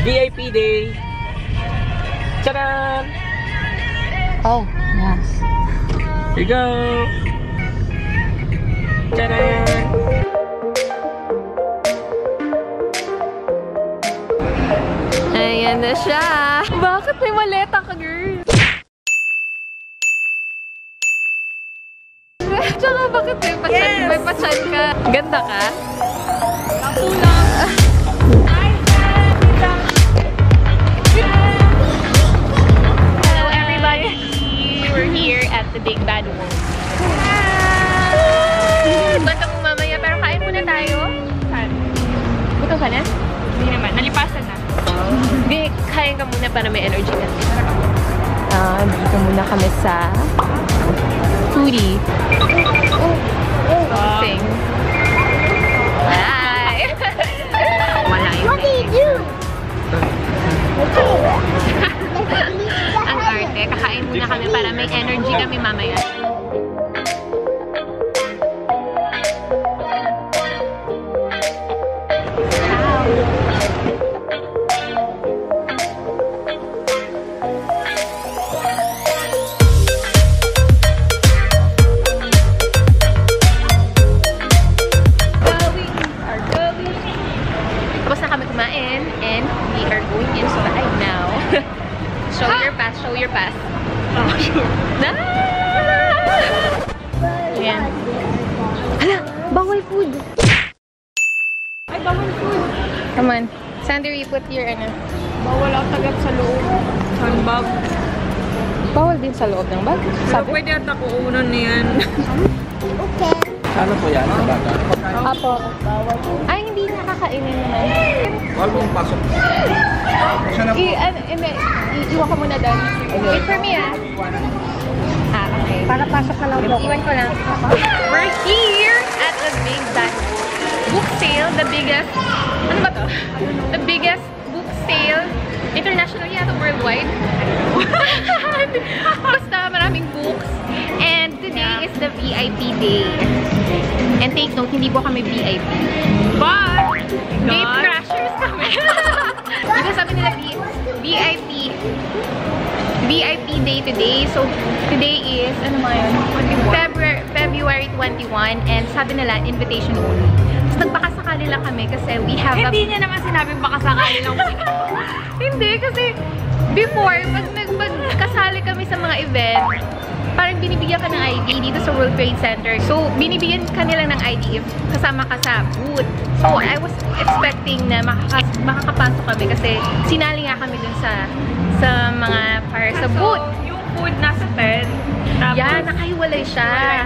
VIP day. Ta-da! Oh, yes. Here you go. Ta-da! Ayan na siya! Bakit may maleta ka, girl? Tsaka bakit may pachan, yes. May pachan ka? Ganda ka? Nakulang! Hello everybody! We're here at the Big Bad Wolf. Hi! Bata mo mamaya, pero kain muna tayo. Saan? Buto ka na? Hindi naman, nalipasan na. Hindi, kain ka muna para may energy ka. Dito muna kami sa foodie. Thing. Hi! Wala yun. What did you? Ang arte, kakain muna kami para may energy kami mamaya. Sander, you put your ano? Bawal atagat sa loob ng bag. Bawal din sa loob ng bag? Pero pwede at ako unan na yan. Okay. Ano po yan? Sa bag? Apo. Ay, hindi nakakainin naman. Bawal pong pasok. Iiwan ko muna doon. Wait for me ah. Ah, okay. Para pasok ka lang. Iiwan ko lang. We're here at the Big Bad Book Sale, the biggest, ano ba to? The biggest book sale, international yata, worldwide. Basta maraming books. And today is the VIP day. And take note, hindi po kami VIP. But, gate crashers kami. Because sabi nila VIP day today. So, today is, ano ba yun? February 21. And sabi nila, invitation only. Nagpakasakali lang kami kasi we have a... Hindi niya naman sinabing pakasakali lang. Hindi, kasi before, pag nagpagkasali kami sa mga event, parang binibigyan ka ng ID dito sa World Trade Center. So, binibigyan ka nila ng ID if kasama ka sa booth. So, I was expecting na makakapasok kami kasi sinali nga kami dun sa mga para sa booth. So, yung food nasa 10. Tapos, yeah, nakahiwalay siya.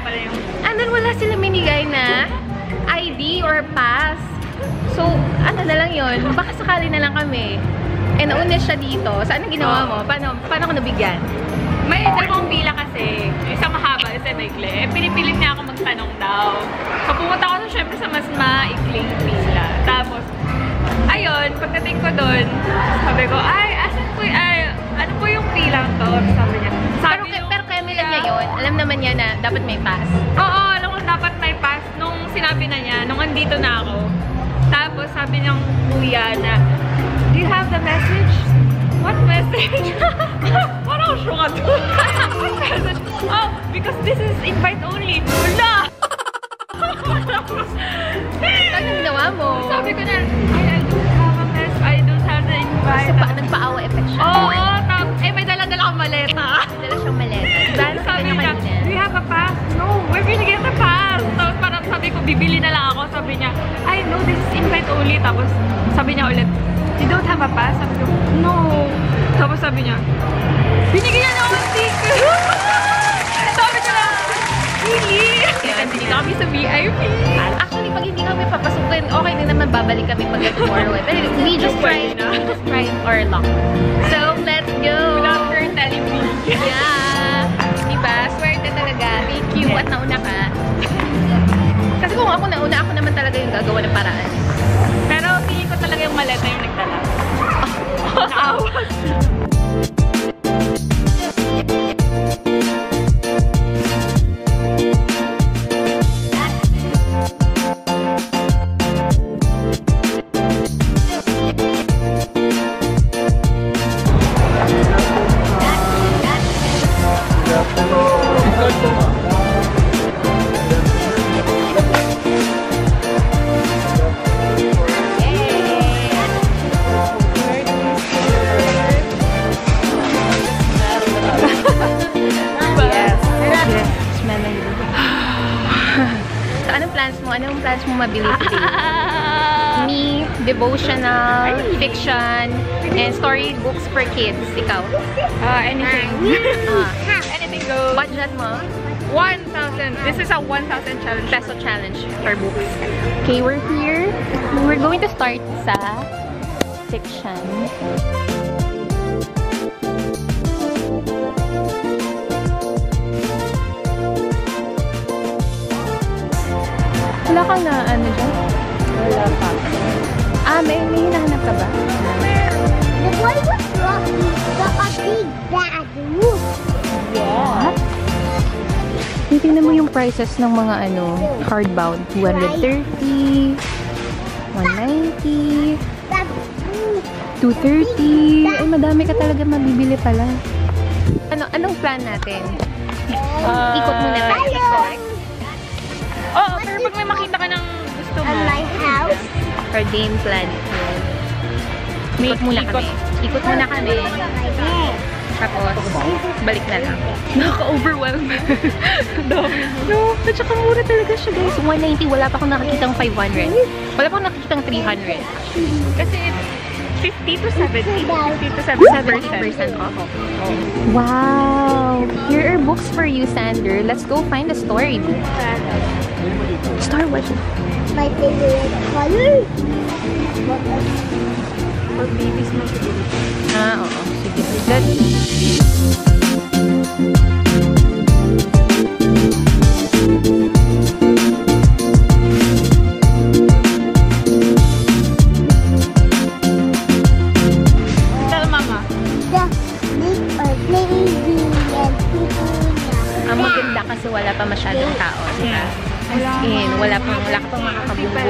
And then, wala sila minigay na ID or pass. So, ano na lang yun? Baka sakali na lang kami. And nauna siya dito. So, anong ginawa mo? Paano ko nabigyan? May dalawang pila kasi. Isang mahaba, isang maikli. Eh, pinipilit niya ako magtanong daw. So, pumunta ko siyempre sa mas maikling pila. Tapos, ayun, pagdating ko doon, sabi ko, ay, asan po, ay, ano po yung pilang to? Sabi niya. Pero kaya may lang niya yun. Alam naman niya na dapat may pass. Oo, alam ko dapat may pass. Sinabi na niya, nung andito na ako, tapos sabi niyang kuya na, do you have the message? What message? Parang sure ka doon. What message? Oh, because this is invite only. Wala! Ano ginawa mo? Sabi ko na, I don't have a message. I don't have the invite. Kasi nagpaawa effect siya. Oo, eh may dala-dala akong maleta. May dala siyang maleta. Dahil sabi niya, do you have a pass? No, we're gonna get a pass. Tapos parang sabi ko, bibili na lang ako. Sabi niya, I know this is invite only. Tapos sabi niya ulit, you don't have a pass? Sabi ko, no. Tapos sabi niya, binigyan niya ako ng ticket. Sabi niya lang, really? Hindi kami sa VIP. Actually, pag hindi kami papasukin, okay na naman, babalik kami pag tomorrow. Pero we just try our luck. So, let's go. Without her telling me. Yeah. Diba? Swerte talaga. Thank you. At nauna ka. Kasi kung ako nauna, ako naman talaga yung gagawa ng paraan. Pero feeling ko talaga yung maleta yung nagdala. Oh. Naawas. Beauty. Me, devotional, fiction, and storybooks for kids. Ikaw? Anything. Anything goes. Budget mo? 1,000. This is a 1,000 challenge. Peso challenge for books. Okay, we're here. We're going to start sa fiction. Wala kang na ano dyan? Wala pa. May hinahanap ka ba? The boy was wrong. The big bad wolf. Yeah. Tingnan mo yung prices ng mga ano, hardbound. 230, 190, 230. Ay, madami ka talaga mabibili pala. Anong plan natin? Ikot muna tayo. Pero pag may makita ka ng gusto mo. My house. Or game plan. Ikot muna kami. Tapos, balik na lang. Naka-overwhelm. No, at saka mura talaga siya, guys. 190, wala pa akong nakakitang 500. Wala pa akong nakakitang 300. Kasi it's 50 to 70% off. Wow! Here are books for you, Sander. Let's go find a story. Star Wars. My favorite color? For babies, my favorite. Oo. Sige. Tell Mama. Ang maganda kasi wala pa masyadong tao. Yeah. Wala pang makakabubo.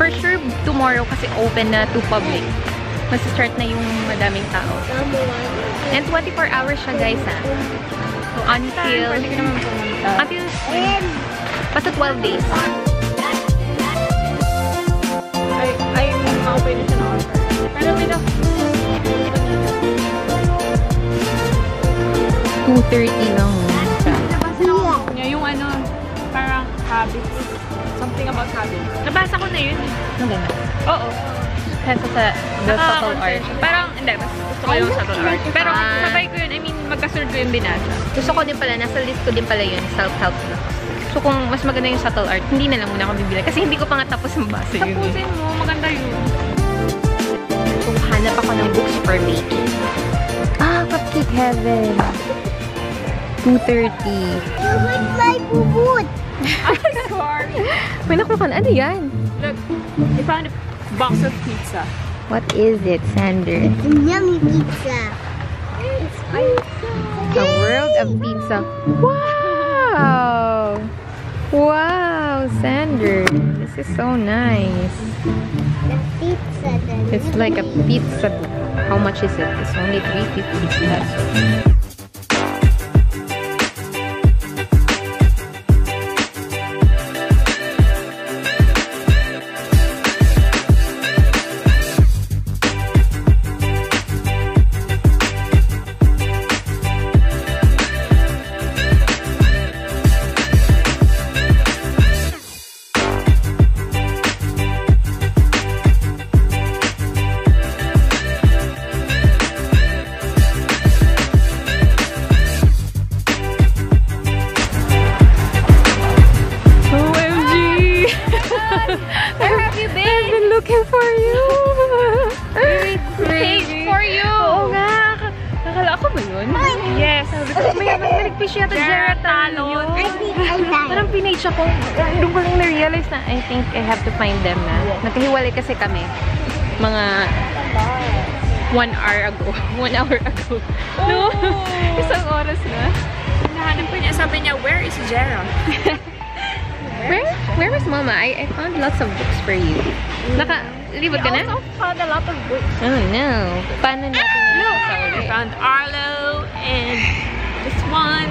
For sure, tomorrow kasi open na to public. Masi-start na yung madaming tao. And 24 hours siya, guys, Until spring. Basta 12 days. I mean, ma-open siya na offer. Pero may na... 230 lang. Nabasa na ako niya. Yung ano, parang habits. Something about habits. Nabasa ko na yun. Ang ganda. Oo. Kasi sa the subtle art. Parang, hindi, mas gusto ko yung subtle art. Pero sabay ko yun, I mean, magkasunod ko yung binasa. Gusto ko din pala, nasa list ko din pala yun, self-help na. So kung mas maganda yung subtle art, hindi na lang muna ako bibili. Kasi hindi ko pa nga tapos ang basa yun. Tapusin mo, maganda yun. Kung hanap ako ng books for baking. Cupcake Heaven. 230. You like my bubut. I'm sorry. May nakuha na, ano yan? Look, I found a box of pizza. What is it, Sander? It's a yummy pizza. It's pizza. The world of pizza. Wow! Wow, Sander. This is so nice. The pizza. It's like a pizza. How much is it? It's only 350. I think I have to find them na. Nagkahiwalay kasi kami. Mga 1 hour ago. No? Isang oras na. Nahanap ko niya. Sabi niya, where is Jera? Where is Mama? I found lots of books for you. Libot ka na? I also found a lot of books. Oh no. Paano natin I found Arlo and this one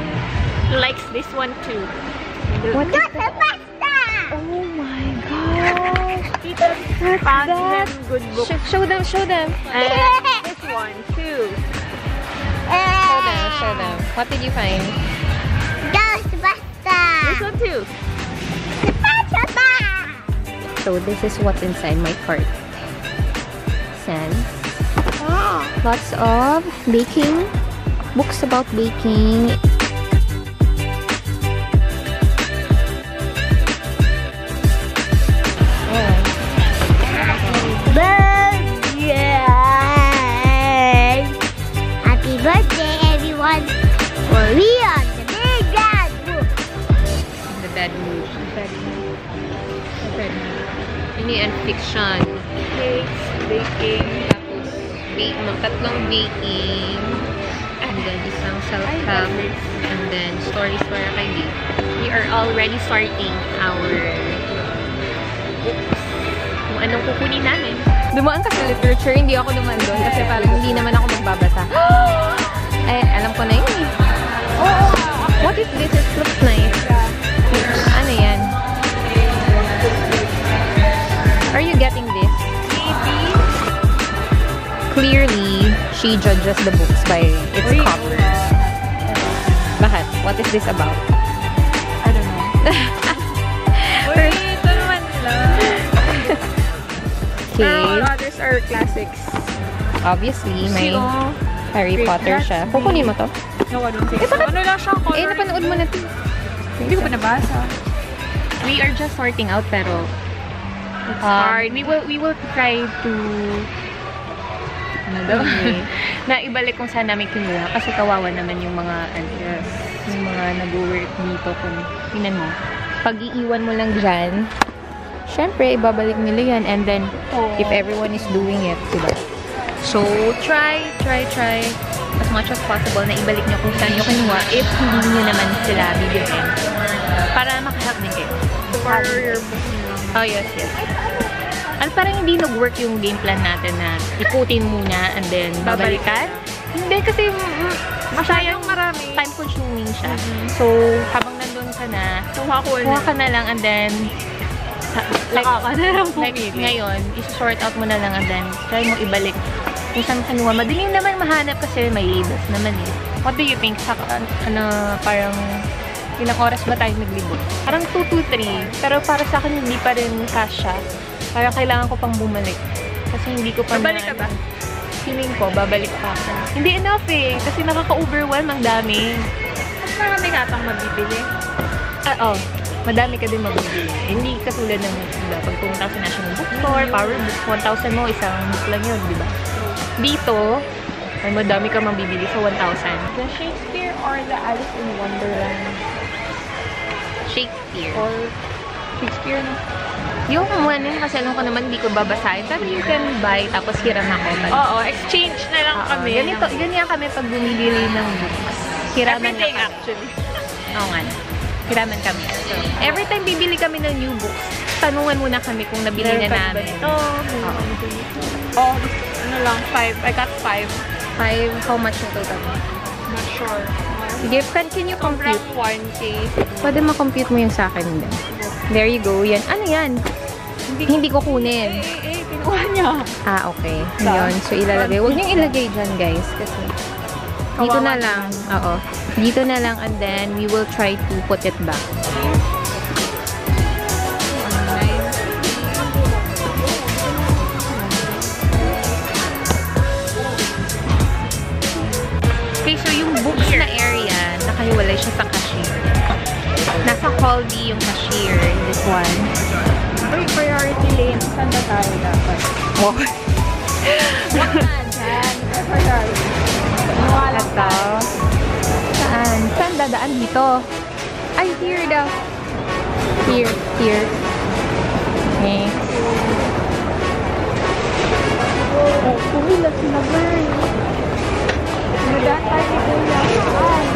likes this one too. What is that? Oh my gosh! What's that? Show them. This one too. Show them. What did you find? Ghostbusters. This one too. So this is what's inside my cart. Sense. Lots of baking. Books about baking. Happy birthday, everyone! For we are the Big Bad Wolf. The Bad Wolf. Ini and fiction. Cakes, baking. Tapos tatlong baking. And then isang self-help. And then stories para kay Big. We are already sorting our books. Kung anong kukunin namin. Dumaan ka sa literature, hindi ako dumaan doon kasi parang hindi naman ako magbabasa. Eh, alam ko na yun eh. Oh, what is this? It looks nice. Ano yan? Are you getting this? Maybe. Clearly, she judges the books by its cover. Bakit? What is this about? I don't know. All others are classics. Obviously, may Harry Potter siya. Kukunin mo to? No, I don't think so. Ano lang siya, color? Eh, napanood mo na to. Hindi ko pa nabasa. We are just sorting out, pero it's hard. We will try to na ibalik kung saan namin kinuha. Kasi kawawa naman yung mga yung mga nag-work dito. Kung tinan mo, pag-iiwan mo lang dyan, syempre, ibabalik nila yan, and then if everyone is doing it, diba? So, try as much as possible na ibalik nyo kung saan nyo kinuha if hindi nyo naman sila bibigyan. Para makahelp din kayo. For your booking. Oh, yes. At parang hindi nag-work yung game plan natin na ikutin muna and then babalikan. Hindi, kasi masyadong marami. Time-consuming siya. So, habang nandun ka na, kuha ka na lang and then like ngayon, isi-sort out mo na lang and then try mo ibalik kung saan kanuha. Madaling naman mahanap kasi may labels naman eh. What do you think? Parang ilang oras ba tayo naglibot? Parang 2 to 3. Pero para sa akin, hindi pa rin kasya. Parang kailangan ko pang bumalik. Kasi hindi ko pa babalik ka ba? Feeling ko, babalik pa ako. Hindi enough eh. Kasi nakaka-overwhelm ang dami. Mas marami nga pang mabibili. Madami ka din magbibili. Hindi katulad ng iba. Pag pumunta sa National Bookstore, Power Book, 1,000 mo, isang book lang yun, diba? Dito, ay madami ka mabibili sa 1,000. The Shakespeare or the Alice in Wonderland? Shakespeare. Or Shakespeare, no? Yung one, kasi alam ko naman, hindi ko babasahin. Pero you can buy, tapos hiram ako. Oo, exchange na lang kami. Ganyan kami pag bumibili ng books. Hiraman everything, actually. Oo nga. Hiraman kami. So, every time bibili kami ng new books, tanungan muna kami kung nabili na namin. Ano lang, 5. I got 5. 5? How much na total? Not sure. Sige, can you compute? Sobrang 1K. Pwede makompute mo yung sa akin din. There you go. Yan. Ano yan? Hindi ko kunin. Pinuha niya. Okay. Yun. So, ilalagay. Huwag niyong ilagay dyan, guys. Kasi dito na lang. Oo. Dito na lang and then we will try to put it back. Okay, so yung books na area, nakahiwalay siya sa cashier. Nasa hall B yung cashier, this one. Uy, priority lane. Saan na tayo dapat? Okay. Saan dadaan dito? I hear daw. Here. Okay. Pumilat na ba? Madaan tayo dito na. Saan?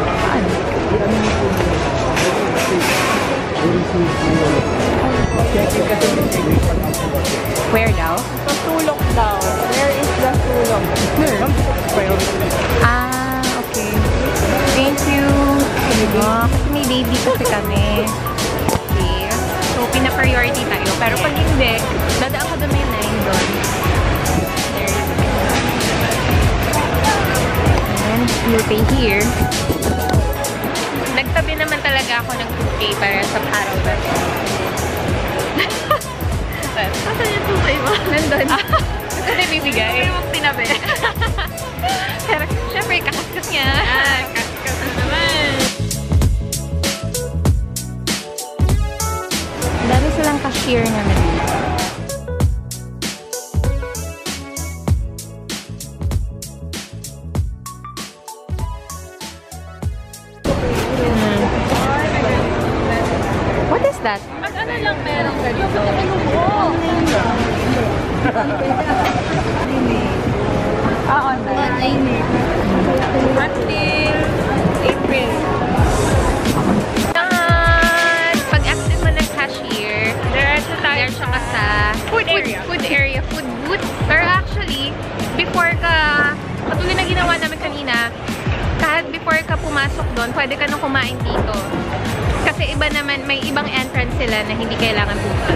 Where daw? Sa sulok daw. Where is the sulok? Okay. Thank you. May baby kasi kami. Okay. So, pina-priority tayo. Pero pag hindi, dadaan ka doon may 9 doon. There you go. And we'll pay here. Nagtabi naman talaga ako ng 2K para sa araw. nandun. Ito na bibigay. Ito yung tinabi. Pero syempre, kakaskas niya. Kakaskas na naman. Dami silang cashier naman dito. What is that? Mag-ano lang meron ganito. Until April. Pag-actin mo ng cashier, there siya ka sa food area. Food booths. Pero actually, before ka, patuloy na ginawa namin kanina, kahit before ka pumasok doon, pwede ka nang kumain dito. Kasi iba naman, may ibang entrance sila na hindi kailangan buka.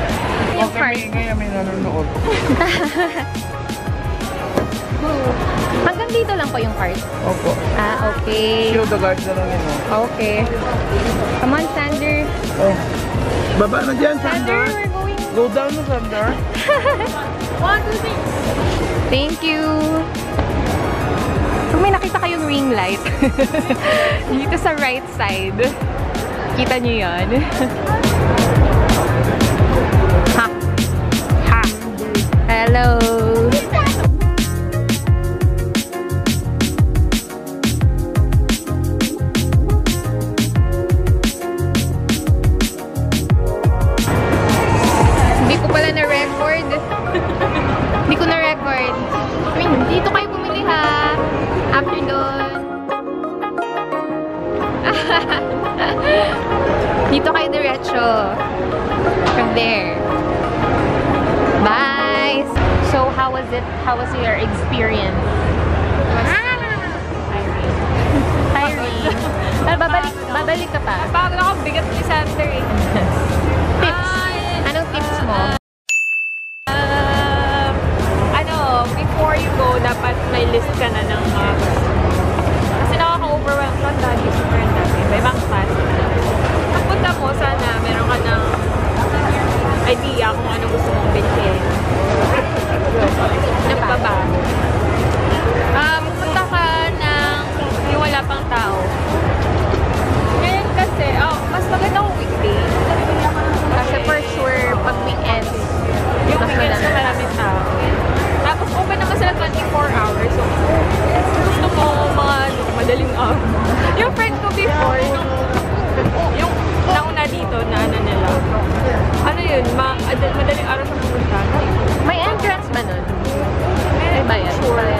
Yung card. Ngayon may nanonood. Hanggang dito lang po yung card? Opo. Ah, okay. Show the guard na lang yun. Okay. Come on, Sander. Oh. Baba na dyan, Sander. Sander, we're going. Go down na, Sander. 1, 2, 3. Thank you. Kung may nakita kayong ring light, dito sa right side. Kita nyo yun. Ha! Ha! Hello! Hindi ko pala na-record. Hindi ko na-record. I mean, dito kayo bumili ha! After doon. Dito kayo diretso. From there. Bye! So, how was it? How was your experience? Tiring. Tiring. Pero babalik ka pa. Pagod ako, bigat ni Sander eh. Tips. Anong tips mo? Before you go, dapat may list ka na ng kasi nakaka-overwhelmed lang dahil super dami. May ibang class. Pagpunta mo, sana meron ka ng idea kung ano gusto mong bilhin. Nagbabago. Punta ka ng yung wala pang tao. Ngayon kasi, mas maganda kung weekday. Kasi for sure, pag weekends. Yung weekends na maraming tao. Tapos open naman sila 24 hours. So, gusto ko mga madaling araw. Yung friend ko before, yung nauna dito na ano nila. Ano yun? Madaling araw sa pumunta. May entrance ba nun? May bayan. Sure.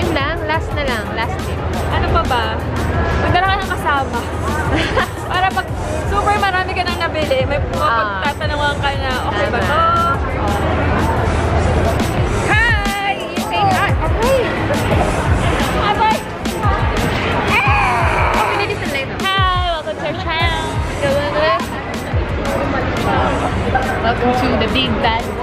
Yun lang. Last na lang. Last tip. Ano pa ba? Magdala ka ng kasama. Para pag super marami ka nang nabili, may pagtatanungan ka na, okay ba to? Hi! You say hi! Okay! Abay! Welcome to the Big Bad